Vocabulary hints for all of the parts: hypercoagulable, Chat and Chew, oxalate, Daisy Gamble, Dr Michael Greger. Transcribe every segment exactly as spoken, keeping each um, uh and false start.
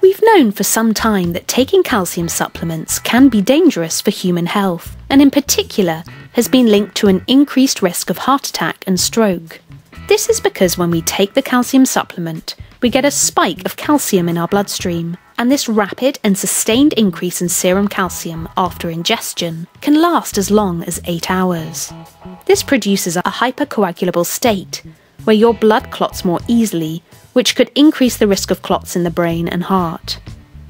We've known for some time that taking calcium supplements can be dangerous for human health, and in particular has been linked to an increased risk of heart attack and stroke. This is because when we take the calcium supplement, we get a spike of calcium in our bloodstream, and this rapid and sustained increase in serum calcium after ingestion can last as long as eight hours. This produces a hypercoagulable state, where your blood clots more easily, which could increase the risk of clots in the brain and heart.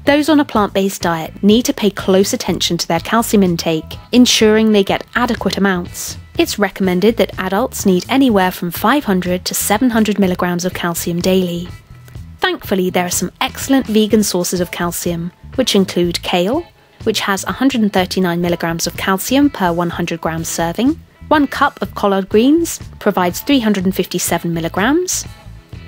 Those on a plant-based diet need to pay close attention to their calcium intake, ensuring they get adequate amounts. It's recommended that adults need anywhere from five hundred to seven hundred milligrams of calcium daily. Thankfully, there are some excellent vegan sources of calcium, which include kale, which has one hundred thirty-nine milligrams of calcium per one hundred gram serving, one cup of collard greens provides three hundred fifty-seven milligrams,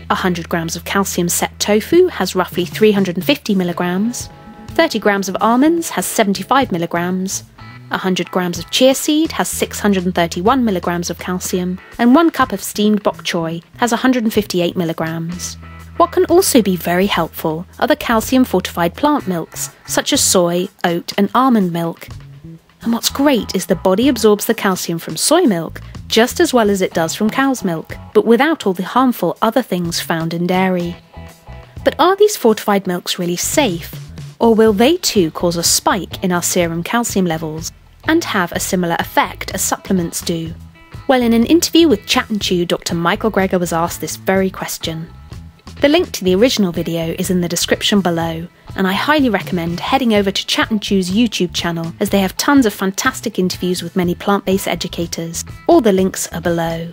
one hundred grams of calcium set tofu has roughly three hundred fifty milligrams, thirty grams of almonds has seventy-five milligrams, one hundred grams of chia seed has six hundred thirty-one milligrams of calcium, and one cup of steamed bok choy has one hundred fifty-eight milligrams. What can also be very helpful are the calcium-fortified plant milks, such as soy, oat, and almond milk. And what's great is the body absorbs the calcium from soy milk just as well as it does from cow's milk, but without all the harmful other things found in dairy. But are these fortified milks really safe? Or will they too cause a spike in our serum calcium levels and have a similar effect as supplements do? Well, in an interview with Chat and Chew, Doctor Michael Greger was asked this very question. The link to the original video is in the description below, and I highly recommend heading over to Chat and Chew's YouTube channel, as they have tons of fantastic interviews with many plant-based educators. All the links are below.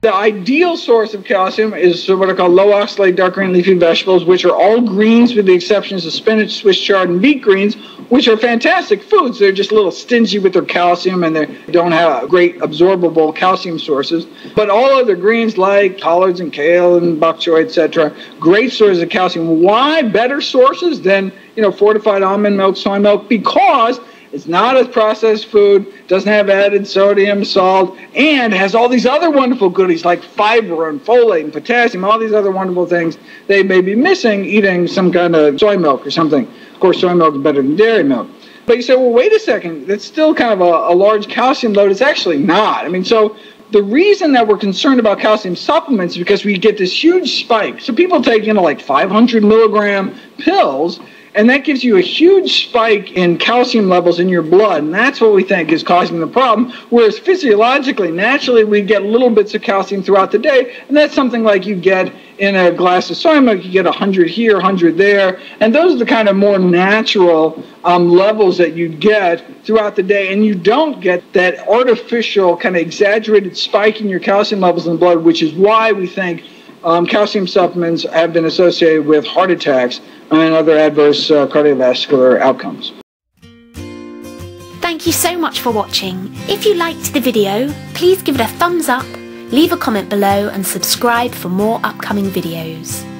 The ideal source of calcium is what are called low oxalate dark green leafy vegetables, which are all greens with the exceptions of spinach, Swiss chard, and beet greens, which are fantastic foods. They're just a little stingy with their calcium, and they don't have great absorbable calcium sources. But all other greens like collards and kale and bok choy, et cetera, great sources of calcium. Why better sources than, you know, fortified almond milk, soy milk? Because it's not a processed food, doesn't have added sodium, salt, and has all these other wonderful goodies like fiber and folate and potassium, all these other wonderful things they may be missing eating some kind of soy milk or something. Of course, soy milk is better than dairy milk. But you say, well, wait a second, that's still kind of a, a large calcium load. It's actually not. I mean, so the reason that we're concerned about calcium supplements is because we get this huge spike. So people take, you know, like five hundred milligram pills, and that gives you a huge spike in calcium levels in your blood, and that's what we think is causing the problem, whereas physiologically, naturally, we get little bits of calcium throughout the day, and that's something like you get in a glass of soy milk, you get one hundred here, one hundred there, and those are the kind of more natural um, levels that you get throughout the day, and you don't get that artificial kind of exaggerated spike in your calcium levels in the blood, which is why we think Um, calcium supplements have been associated with heart attacks and other adverse uh, cardiovascular outcomes. Thank you so much for watching. If you liked the video, please give it a thumbs up, leave a comment below, and subscribe for more upcoming videos.